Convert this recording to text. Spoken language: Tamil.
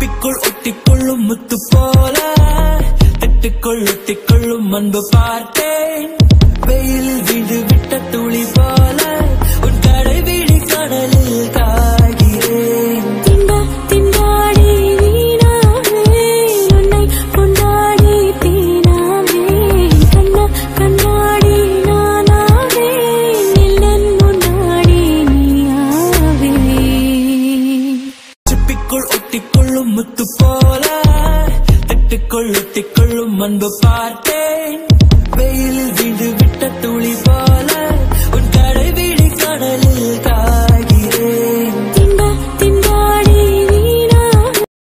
ஒப்பிக்குள் ஒட்டிக்கொள்ளும் முத்து போல திட்டுக்குள் ஒட்டிக்கொள்ளும் அன்பு பார்த்தேன். வெயிலில் வீடு விட்ட துளி போல உன் கடை வீடு கடலில் முத்து போல திட்டுக்குள் ஒட்டிக்கொள்ளும் அன்பு பார்த்தேன். வெயில்